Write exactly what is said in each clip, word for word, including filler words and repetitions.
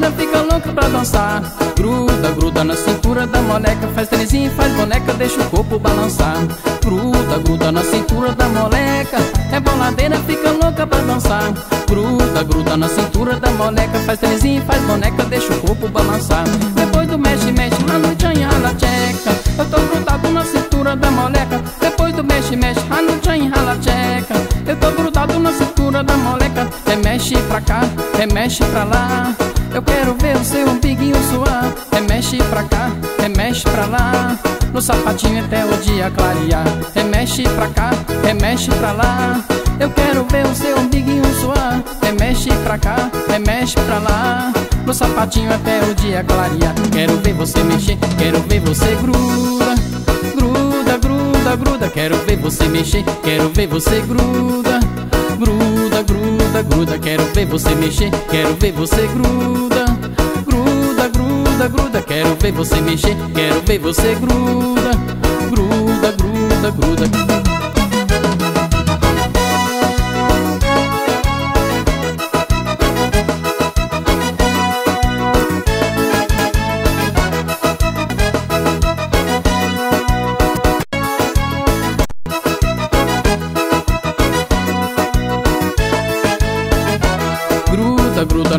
morena fica louca pra dançar. Gruda, gruda na cintura da moleca, faz trenzinho, faz boneca, deixa o corpo balançar. Gruda, gruda na cintura da moleca, é boladeira, fica louca pra dançar. Gruda, gruda na cintura da moleca, faz trenzinho, faz boneca, deixa o corpo balançar. Depois do mexe, mexe, a noitinha rala tcheca. Eu tô grudado na cintura da moleca. Depois do mexe, mexe, a noitinha rala tcheca. Eu tô grudado na cintura da moleca. Remexe pra cá, remexe pra lá, eu quero ver o seu umbiguinho suar. Remexe pra cá, remexe pra lá, no sapatinho até o dia clarear. Remexe pra cá, remexe pra lá, eu quero ver o seu umbiguinho suar. Remexe pra cá, remexe pra lá, no sapatinho até o dia clarear. Quero ver você mexer, quero ver você gruda. Gruda, gruda, gruda, quero ver você mexer, quero ver você gruda. Gruda, gruda, gruda, quero ver você mexer, quero ver você gruda. Gruda, gruda, gruda, quero ver você mexer, quero ver você gruda. Gruda, gruda, gruda. Gruda, gruda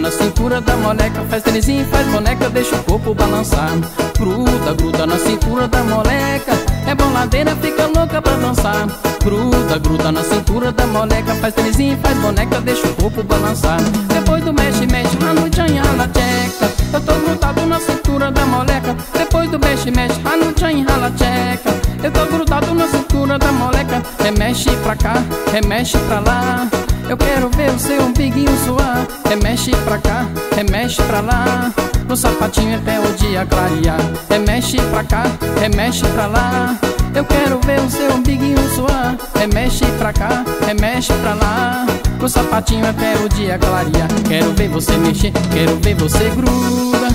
na cintura da moleca, faz trenzinho, faz boneca, deixa o corpo balançar. Gruda, gruda na cintura da moleca, é boladeira, fica louca pra dançar. Gruda, gruda na cintura da moleca, faz trenzinho, faz boneca, deixa o corpo balançar. Depois do mexe, mexe, a noitinha rala tcheca. Eu tô grudado na cintura da moleca. Depois do mexe, mexe, a noitinha rala tcheca. Eu tô grudado na cintura da moleca. Remexe pra cá, remexe pra lá, eu quero ver o seu umbiguinho suar. Remexe pra cá, remexe pra lá, no sapatinho até o dia clarear. Remexe pra cá, remexe pra lá, eu quero ver o seu umbiguinho suar. Remexe pra cá, remexe pra lá, no sapatinho até o dia clarear. Quero ver você mexer, quero ver você gruda.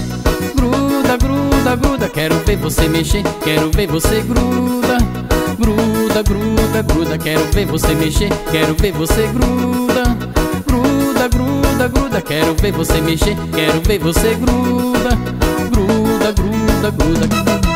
Gruda, gruda, gruda, quero ver você mexer, quero ver você gruda. Gruda, gruda, gruda, quero ver você mexer, quero ver você gruda. Gruda, gruda, gruda, quero ver você mexer, quero ver você gruda. Gruda, gruda, gruda.